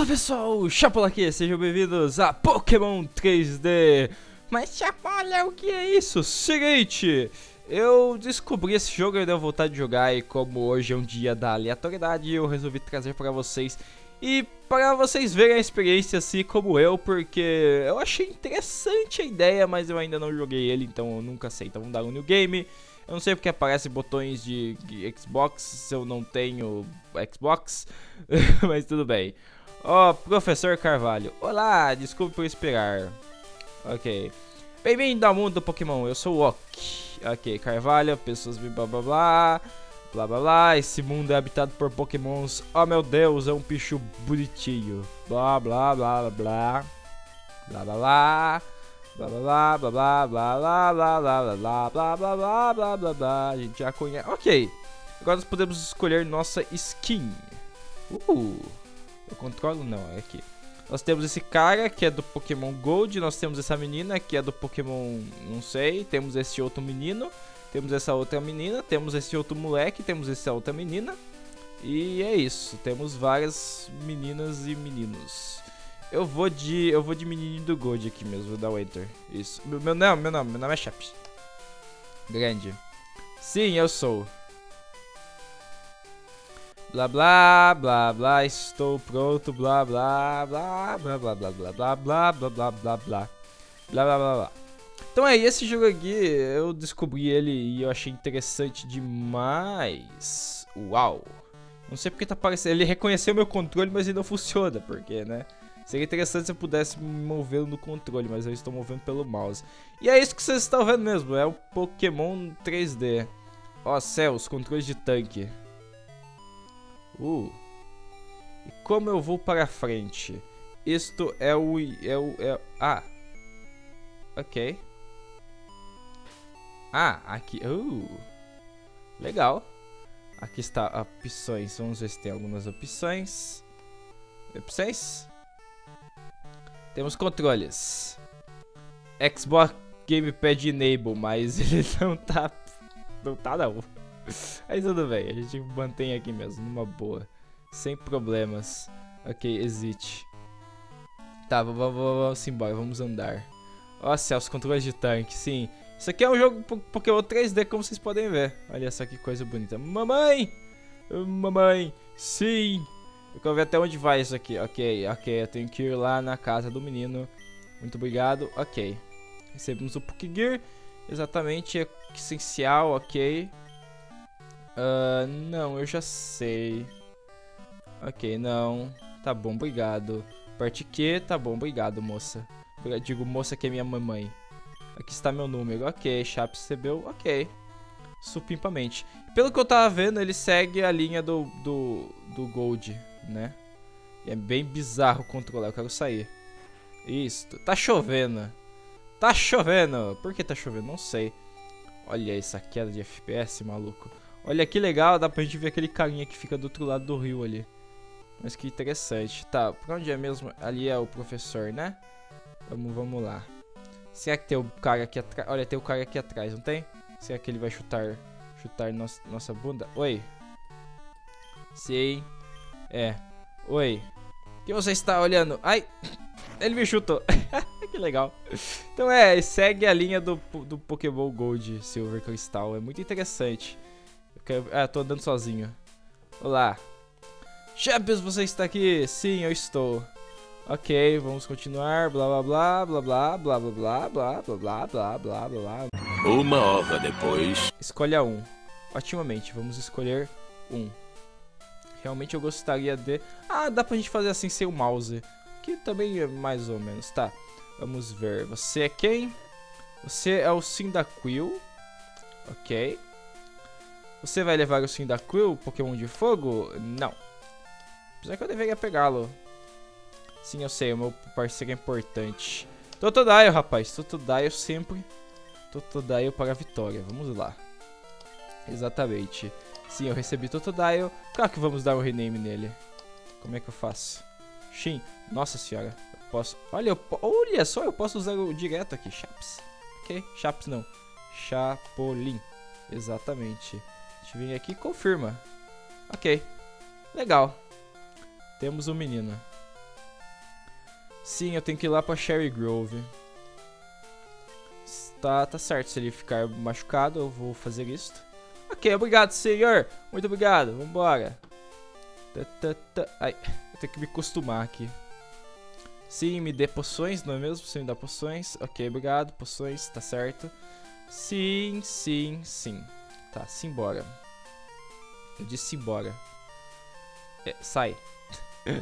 Fala pessoal, Chapola aqui, sejam bem-vindos a Pokémon 3D. Mas Chapola, o que é isso? Seguinte, eu descobri esse jogo e deu vontade de jogar. E como hoje é um dia da aleatoriedade, eu resolvi trazer pra vocês. E pra vocês verem a experiência assim como eu, porque eu achei interessante a ideia, mas eu ainda não joguei ele, então eu nunca sei. Então vamos dar um new game. Eu não sei porque aparece botões de Xbox se eu não tenho Xbox, mas tudo bem. Ó, Professor Carvalho. Olá, desculpe por esperar. Ok. Bem-vindo ao mundo do Pokémon, eu sou o Ok. Ok, Carvalho, pessoas blá blá blá. Blá blá blá, esse mundo é habitado por Pokémons. Oh meu Deus, é um bicho bonitinho. Blá blá blá blá. Blá blá blá. Blá blá blá blá blá blá blá blá blá blá blá blá blá blá. A gente já conhece. Ok. Agora nós podemos escolher nossa skin. Eu controlo? Não, é aqui. Nós temos esse cara que é do Pokémon Gold. Nós temos essa menina que é do Pokémon. Não sei. Temos esse outro menino. Temos essa outra menina. Temos esse outro moleque. Temos essa outra menina. E é isso. Temos várias meninas e meninos. Eu vou de menino do Gold aqui mesmo, vou dar o Enter. Isso. Meu nome é Chap. Grande. Sim, eu sou. Blá blá blá blá, estou pronto, blá blá blá blá blá blá blá blá blá blá blá blá blá blá blá. Então é esse jogo aqui, eu descobri ele e eu achei interessante demais. Uau! Não sei porque tá aparecendo. Ele reconheceu meu controle, mas ele não funciona, porque, né? Seria interessante se eu pudesse me mover no controle, mas eu estou movendo pelo mouse. E é isso que vocês estão vendo mesmo, é o Pokémon 3D. Ó, céus, controles de tanque. E como eu vou para frente? Isto é o... Ah. Ok. Ah, aqui... Legal. Aqui está opções, vamos ver se tem algumas opções. Temos controles. Xbox Gamepad Enable, mas ele não tá... Não tá não. Mas tudo bem, a gente mantém aqui mesmo, numa boa. Sem problemas. Ok, exit. Tá, vamos embora, vamos andar. Ó céu, os controles de tanque, sim. Isso aqui é um jogo Pokémon 3D, como vocês podem ver. Olha só que coisa bonita. Mamãe! Mamãe, sim! Eu quero ver até onde vai isso aqui. Ok, ok, eu tenho que ir lá na casa do menino. Muito obrigado, ok. Recebemos o Pokégear. Exatamente, é essencial, ok. Não, eu já sei. Ok, não. Tá bom, obrigado. Parte Q, tá bom, obrigado, moça. Eu digo moça que é minha mamãe. Aqui está meu número, ok. Chap recebeu, ok. Supimpamente. Pelo que eu tava vendo, ele segue a linha do Gold, né? E é bem bizarro controlar, eu quero sair. Isso, tá chovendo. Tá chovendo. Por que tá chovendo? Não sei. Olha essa queda de FPS, maluco. Olha que legal, dá pra gente ver aquele carinha que fica do outro lado do rio ali. Mas que interessante. Tá, pra onde é mesmo? Ali é o professor, né? Vamos lá. Será que tem o cara aqui atrás? Olha, tem o cara aqui atrás, não tem? Será que ele vai chutar nossa bunda? Oi. Sim. É. Oi. O que você está olhando? Ai. Ele me chutou. Que legal. Então é, segue a linha do Pokémon Gold Silver Crystal. É muito interessante. Eu quero... Ah, tô andando sozinho. Olá. Chaps, você está aqui? Sim, eu estou. Ok, vamos continuar. Blá blá blá blá blá blá blá blá blá blá blá blá blá. Uma hora depois. Escolha um. Otimamente, vamos escolher um. Realmente eu gostaria de... Ah, dá pra gente fazer assim sem o mouse. Que também é mais ou menos, tá. Vamos ver, você é quem? Você é o Cyndaquil. Ok. Você vai levar o Cyndaquil, Pokémon de fogo? Não. Apesar que eu deveria pegá-lo. Sim, eu sei, o meu parceiro é importante. Totodile, rapaz, Totodile sempre. Totodile para a vitória, vamos lá. Exatamente. Sim, eu recebi Totodile. Claro que vamos dar um rename nele. Como é que eu faço? Shin. Nossa senhora. Eu posso... Olha, olha só, eu posso usar o direto aqui. Chaps. Ok. Chaps não. Chapolin. Exatamente. Deixa eu vir aqui e confirma. Ok. Legal. Temos um menino. Sim, eu tenho que ir lá pra Cherry Grove. Tá certo, se ele ficar machucado, eu vou fazer isto. Ok, obrigado, senhor. Muito obrigado, vambora. Ai, eu tenho que me acostumar aqui. Sim, me dê poções, não é mesmo? Você me dá poções. Ok, obrigado, poções, tá certo. Sim, sim, sim. Tá, simbora. Eu disse simbora. É, sai.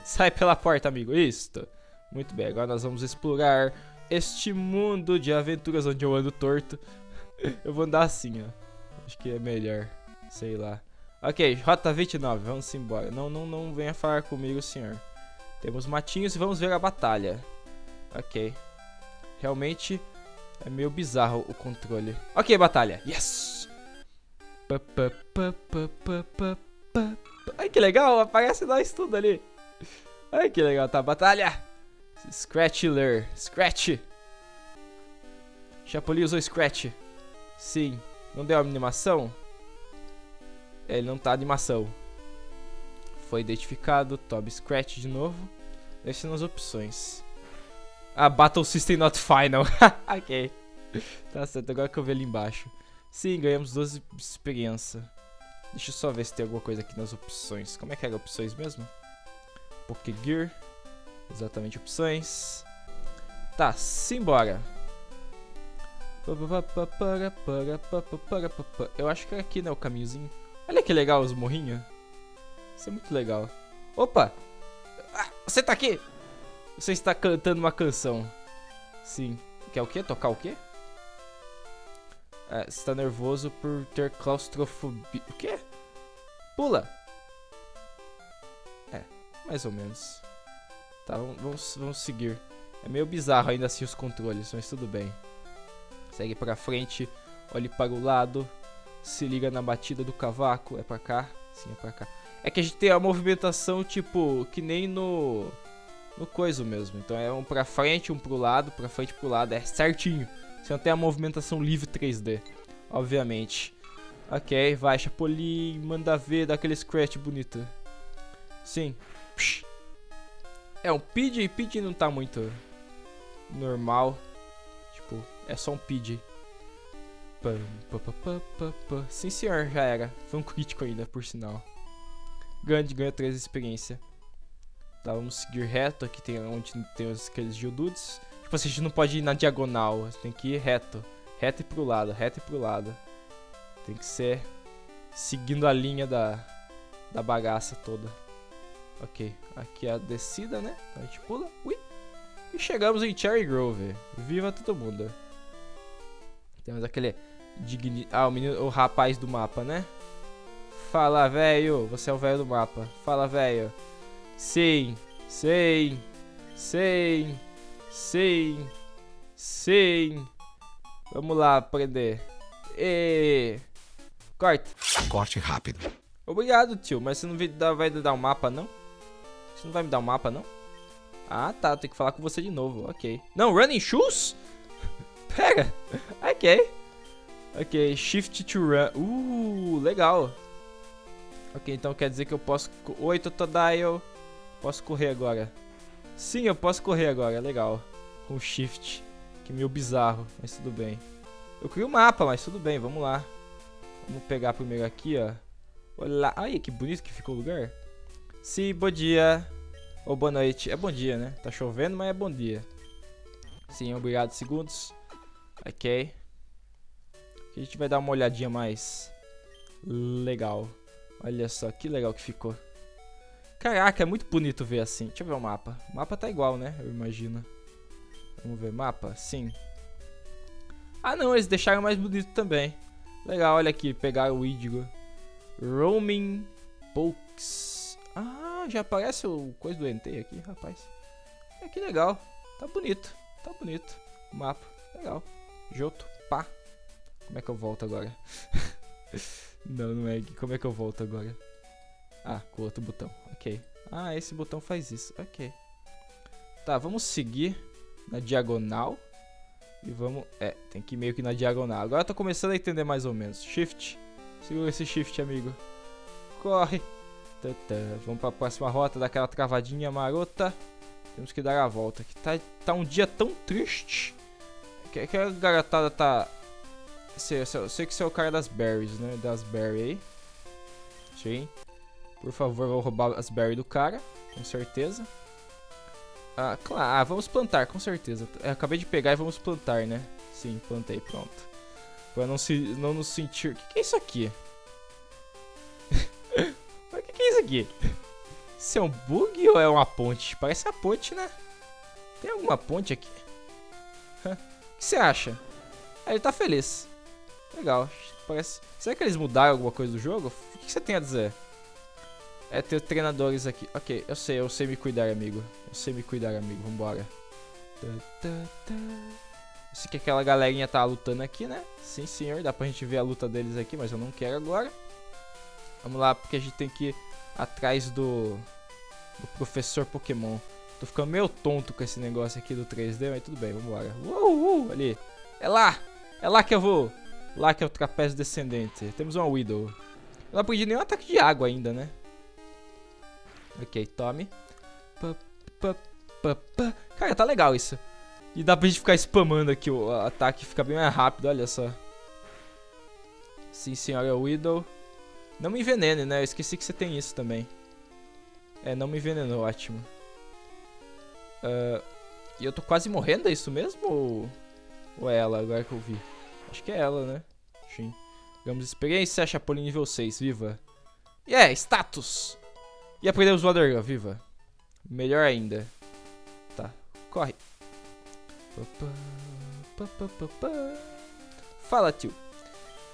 Sai pela porta, amigo. Isto. Muito bem, agora nós vamos explorar este mundo de aventuras onde eu ando torto. Eu vou andar assim, ó. Acho que é melhor. Sei lá. Ok, Rota 29, vamos embora. Não venha falar comigo, senhor. Temos matinhos e vamos ver a batalha. Ok. Realmente é meio bizarro o controle. Ok, batalha. Yes! Ai, que legal. Aparece nós tudo ali. Ai, que legal. Tá, batalha. Scratchler. Scratch. Chapolin usou Scratch. Sim. Não deu animação? É, ele não tá animação. Foi identificado. Top Scratch de novo. Deve ser nas opções. Ah, Battle System Not Final. Ok. Tá certo, agora que eu vi ali embaixo. Sim, ganhamos 12 de experiência. Deixa eu só ver se tem alguma coisa aqui nas opções. Como é que era opções mesmo? Pokégear. Exatamente, opções. Tá, simbora. Eu acho que era aqui, né, o caminhozinho. Olha que legal os morrinhos. Isso é muito legal. Opa! Ah, você tá aqui! Você está cantando uma canção. Sim. Quer o quê? Tocar o quê? Ah, você está nervoso por ter claustrofobia. O quê? Pula! É, mais ou menos. Tá, vamos seguir. É meio bizarro ainda assim os controles, mas tudo bem. Segue pra frente, olhe para o lado, se liga na batida do cavaco. É pra cá? Sim, é pra cá. É que a gente tem a movimentação, tipo, que nem no coisa mesmo. Então é um pra frente, um pro lado, pra frente, pro lado. É certinho. Você não tem a movimentação livre 3D, obviamente. Ok, vai, Chapolin, manda ver, dá aquele scratch bonito. Sim. É um Pidgey. Pidgey não tá muito normal. Tipo, é só um Pidgey. Sim, senhor, já era. Foi um crítico ainda, por sinal. Grande, ganha 3 de experiência. Tá, vamos seguir reto. Aqui tem onde tem aqueles geodudes. Tipo assim, a gente não pode ir na diagonal. Você tem que ir reto. Reto e pro lado, reto e pro lado. Tem que ser seguindo a linha da bagaça toda. Ok, aqui é a descida, né? Então a gente pula. Ui! E chegamos em Cherry Grove. Viva todo mundo! Temos aquele... o rapaz do mapa, né? Fala, velho. Você é o velho do mapa. Fala, velho. Sim. Sim. Sim. Sim. Sim. Vamos lá aprender. E... corte. Corte rápido. Obrigado, tio. Mas você não vai dar um mapa, não? Você não vai me dar um mapa, não? Ah, tá. Tem que falar com você de novo. Ok. Não, running shoes? Pera. Ok. Ok. Shift to run. Legal. Ok, então quer dizer que eu posso... Oi, Totodile. Posso correr agora. Sim, eu posso correr agora. Legal. Com shift. Que meio bizarro, mas tudo bem. Eu crio o mapa, mas tudo bem. Vamos lá. Vamos pegar primeiro aqui, ó. Olá. Ai, que bonito que ficou o lugar. Sim, bom dia. Ou boa noite. É bom dia, né? Tá chovendo, mas é bom dia. Sim, obrigado, segundos. Ok. A gente vai dar uma olhadinha mais. Legal. Olha só, que legal que ficou. Caraca, é muito bonito ver assim. Deixa eu ver o mapa. O mapa tá igual, né? Eu imagino. Vamos ver mapa? Sim. Ah, não. Eles deixaram mais bonito também. Legal, olha aqui. Pegaram o Ídigo. Roaming Pokes. Ah, já aparece o coisa do Entei aqui, rapaz. É, que legal. Tá bonito. Tá bonito o mapa. Legal. Joto. Pá. Como é que eu volto agora? Não é. Como é que eu volto agora? Ah, com outro botão. Ok. Ah, esse botão faz isso. Ok. Tá, vamos seguir na diagonal. E vamos... é, tem que ir meio que na diagonal. Agora eu tô começando a entender mais ou menos. Shift. Segura esse shift, amigo. Corre. Tantã. Vamos pra próxima rota, dar aquela travadinha marota. Temos que dar a volta aqui. Tá um dia tão triste. Que a garotada tá... Eu sei que você é o cara das berries, né? Das berries aí. Sim. Por favor, vou roubar as berries do cara. Com certeza. Ah, claro. Ah, vamos plantar, com certeza. Eu acabei de pegar e vamos plantar, né? Sim, plantei. Pronto. Pra não nos sentir... O que é isso aqui? O que é isso aqui? Isso é um bug ou é uma ponte? Parece uma ponte, né? Tem alguma ponte aqui? O que você acha? Ah, ele tá feliz. Legal. Parece... Será que eles mudaram alguma coisa do jogo? O que você tem a dizer? É ter treinadores aqui. Ok, eu sei me cuidar, amigo. Eu sei me cuidar, amigo. Vambora. Eu sei que aquela galerinha tá lutando aqui, né? Sim, senhor. Dá pra gente ver a luta deles aqui, mas eu não quero agora. Vamos lá, porque a gente tem que ir atrás do professor Pokémon. Tô ficando meio tonto com esse negócio aqui do 3D, mas tudo bem, vambora. Uou, ali. É lá! É lá que eu vou! Lá que é o trapézio descendente. Temos uma Widow. Eu não aprendi nenhum ataque de água ainda, né? Ok, tome. Cara, tá legal isso. E dá pra gente ficar spamando aqui o ataque, fica bem mais rápido, olha só. Sim, senhora Widow. Não me envenene, né? Eu esqueci que você tem isso também. É, não me envenenou, ótimo. E eu tô quase morrendo, é isso mesmo? Ou é ela, agora que eu vi? Acho que é ela, né? Sim. Ganhamos experiência, Chapolin nível 6, viva. E é, status! E aprendemos o Alerga, viva. Melhor ainda. Tá, corre. Fala, tio.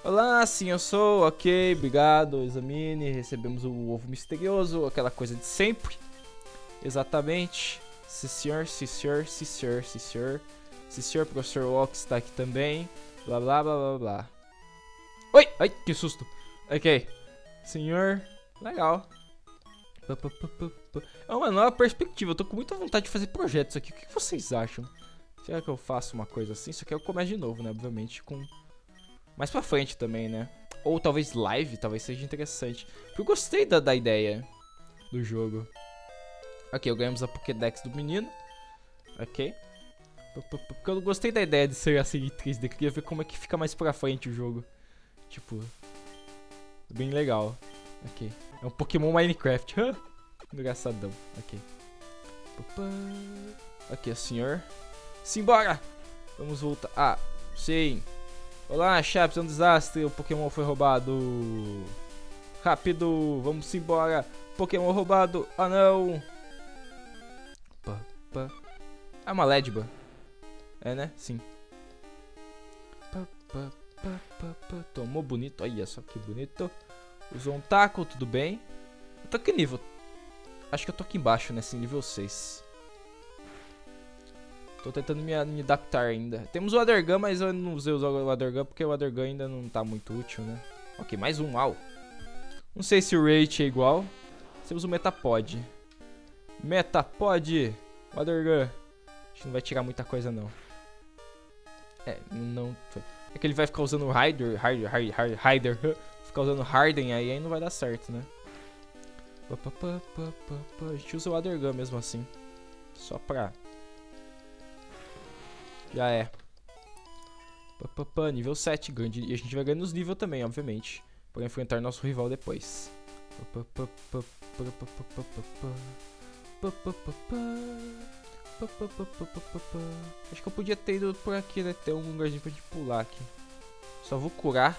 Olá, sim, eu sou, ok, obrigado, examine, recebemos o ovo misterioso, aquela coisa de sempre. Exatamente. Sim, senhor, sim, senhor, sim, senhor, sim, senhor. Sim, senhor, professor Walks está aqui também. Blá, blá, blá, blá, blá. Oi, ai, que susto. Ok, senhor, legal. É uma nova perspectiva, eu tô com muita vontade de fazer projetos aqui, o que vocês acham? Será que eu faço uma coisa assim? Só que eu começo de novo, né, obviamente, com... Mais pra frente também, né? Ou talvez live, talvez seja interessante. Porque eu gostei da ideia do jogo. Ok, ganhamos a Pokédex do menino. Ok. Porque eu gostei da ideia de ser assim em 3D. Queria ver como é que fica mais pra frente o jogo. Tipo... Bem legal. Ok. É um Pokémon Minecraft. Engraçadão. Ok. Aqui, o senhor. Simbora! Vamos voltar. Ah, sim. Olá, chaps, é um desastre, o Pokémon foi roubado. Rápido, vamos embora. Pokémon roubado, ah não. É uma Lédiba. É, né? Sim. Tomou bonito, olha só que bonito. Usou um taco, tudo bem. Eu tô aqui nível? Acho que eu tô aqui embaixo, né? Sim, nível 6. Tô tentando me adaptar ainda. Temos o Alerga, mas eu não usei o Alerga porque o Alerga ainda não tá muito útil, né? Ok, mais um, uau. Não sei se o rate é igual. Temos o Metapod. Metapod! O Alerga. Acho que não vai tirar muita coisa, não. É, não... É que ele vai ficar usando o Rider. Ficar usando o Harden aí não vai dar certo, né? A gente usa o Alerga mesmo assim. Só pra... Já é. Nível 7, grande. E a gente vai ganhando os níveis também, obviamente. Pra enfrentar nosso rival depois. Acho que eu podia ter ido por aqui, né? Ter um lugarzinho pra gente pular aqui. Só vou curar.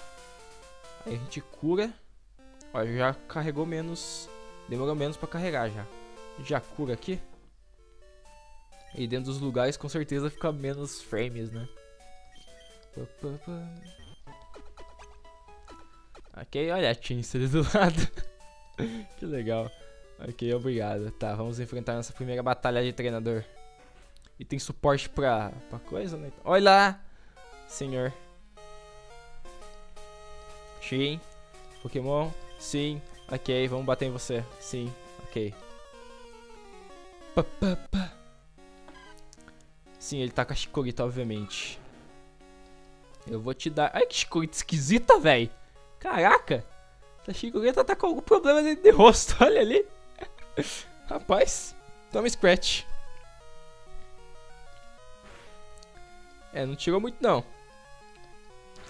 Aí a gente cura. Ó, já carregou menos. Demorou menos pra carregar já. Já cura aqui. E dentro dos lugares, com certeza, fica menos frames, né? Ok, olha a Tinsa ali do lado. Que legal. Ok, obrigado. Tá, vamos enfrentar nossa primeira batalha de treinador. E tem suporte pra coisa, né? Olha lá! Senhor. Sim. Pokémon. Sim. Ok, vamos bater em você. Sim. Ok. Sim, ele tá com a Chikorita, obviamente. Eu vou te dar... Ai, que Chikorita esquisita, velho. Caraca. Essa Chikorita tá com algum problema de rosto. Olha ali. Rapaz. Toma Scratch. É, não tirou muito não.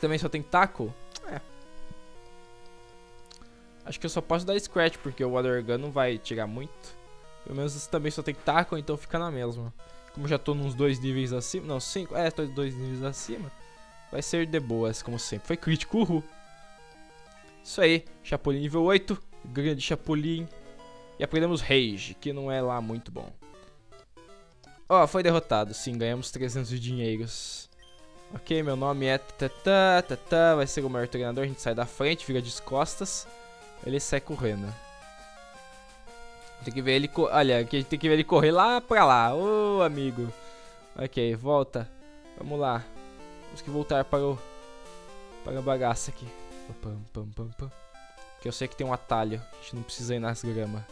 Também só tem taco? É. Acho que eu só posso dar scratch, porque o Alerga não vai tirar muito. Pelo menos esse também só tem taco, então fica na mesma. Como já tô nos 2 níveis acima. Não, 5. É, tô 2 níveis acima. Vai ser de boas, como sempre. Foi crítico, uhul. Isso aí. Chapolin nível 8. Grande Chapolin. E aprendemos Rage, que não é lá muito bom. Ó, foi derrotado. Sim, ganhamos 300 de dinheiros. Ok, meu nome é Tatá, Tatá. Vai ser o maior treinador. A gente sai da frente, vira de costas. Ele sai correndo. Tem que ver ele correr. Olha, aqui a gente tem que ver ele correr lá pra lá. Ô, amigo. Ok, volta. Vamos lá. Temos que voltar para o... para a bagaça aqui. Porque eu sei que tem um atalho. A gente não precisa ir nas gramas.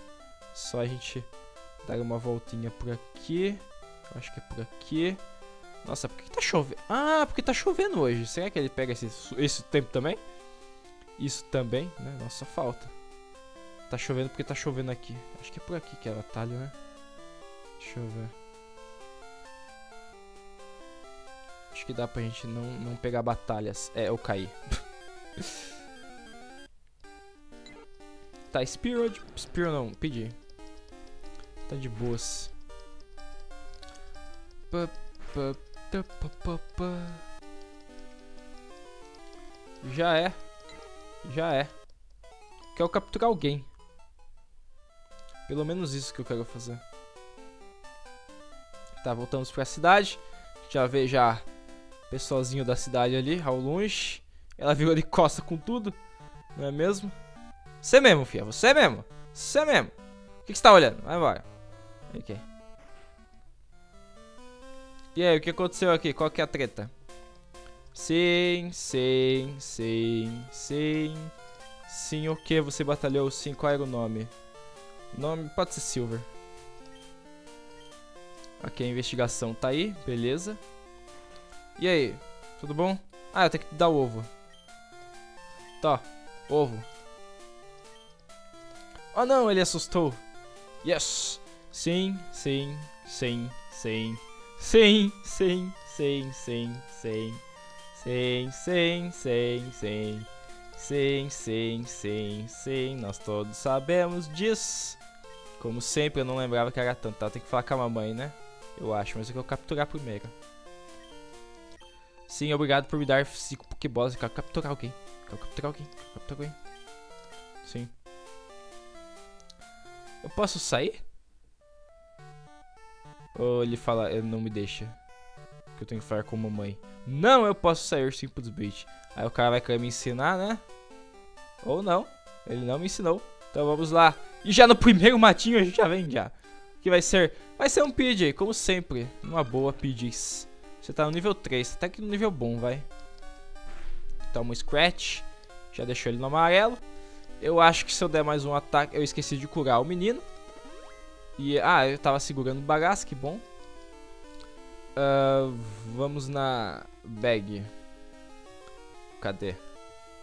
Só a gente dar uma voltinha por aqui. Acho que é por aqui. Nossa, por que tá chovendo? Ah, porque tá chovendo hoje. Será que ele pega esse tempo também? Isso também, né? Nossa, falta. Tá chovendo porque tá chovendo aqui. Acho que é por aqui que é o atalho, né? Deixa eu ver. Acho que dá pra gente não pegar batalhas. É, eu caí. Tá, Spear não, Pidgey. Tá de boas. Já é. Já é. Quero capturar alguém. Pelo menos isso que eu quero fazer. Tá, voltamos pra cidade. Já vê já o pessoalzinho da cidade ali, ao longe. Ela virou de costa com tudo. Não é mesmo? Você mesmo, fia. Você mesmo. Você mesmo. O que você tá olhando? Vai embora. Ok. E aí, o que aconteceu aqui? Qual que é a treta? Sim, sim, sim, sim. Sim, o que você batalhou? Sim, qual era o nome? Nome pode ser Silver. Ok, a investigação tá aí, beleza. E aí, tudo bom? Ah, eu tenho que te dar o ovo. Tá, ovo. Oh não, ele assustou. Yes. Sim, sim, sim, sim. Sim, sim, sim, sim, sim. Sim, sim, sim, sim. Sim, sim, sim, sim. Nós todos sabemos disso. Como sempre, eu não lembrava que era tanto, tá? Tem que falar com a mamãe, né? Eu acho, mas eu quero capturar primeiro. Sim, obrigado por me dar 5 Pokéballs. Eu quero capturar alguém. Quero capturar alguém. Quero capturar alguém. Sim. Eu posso sair? Ou ele fala, ele não me deixa. Que eu tenho que falar com a mamãe. Não, eu posso sair sim pro desbait. Aí o cara vai querer me ensinar, né? Ou não. Ele não me ensinou. Então vamos lá. E já no primeiro matinho a gente já vem já. Que vai ser? Vai ser um Pidgey, como sempre. Uma boa, Pidgeys. Você tá no nível 3. Você tá aqui no nível bom, vai. Toma um Scratch. Já deixou ele no amarelo. Eu acho que se eu der mais um ataque... Eu esqueci de curar o menino. E... Ah, eu tava segurando o bagaço, que bom. Vamos na bag. Cadê?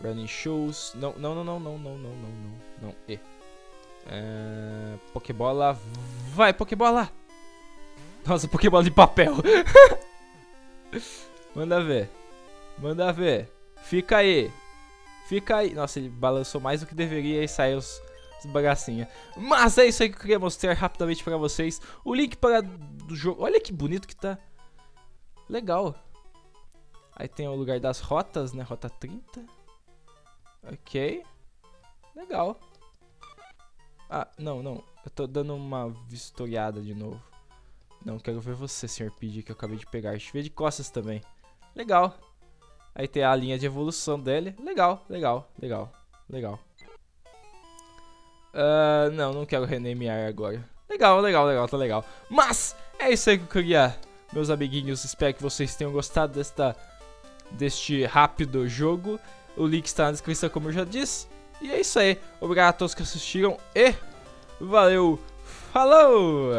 Running shoes. Não, não, não, não, não, não, não, não, não. E. Pokébola. Vai, Pokébola! Nossa, Pokébola de papel. Manda ver. Manda ver. Fica aí. Fica aí. Nossa, ele balançou mais do que deveria e saiu os... bagacinha. Mas é isso aí que eu queria mostrar rapidamente pra vocês. O link para do jogo. Olha que bonito que tá. Legal. Aí tem o lugar das rotas, né? Rota 30. Ok. Legal. Ah, não, não. Eu tô dando uma vistoriada de novo. Não, quero ver você, Sr. Pidgey, que eu acabei de pegar. Deixa eu ver de costas também. Legal. Aí tem a linha de evolução dele. Legal, legal, legal, legal. Não, não quero renamear agora. Legal, legal, legal, tá legal. Mas, é isso aí que eu queria, meus amiguinhos. Espero que vocês tenham gostado deste rápido jogo. O link está na descrição, como eu já disse. E é isso aí. Obrigado a todos que assistiram e valeu. Falou!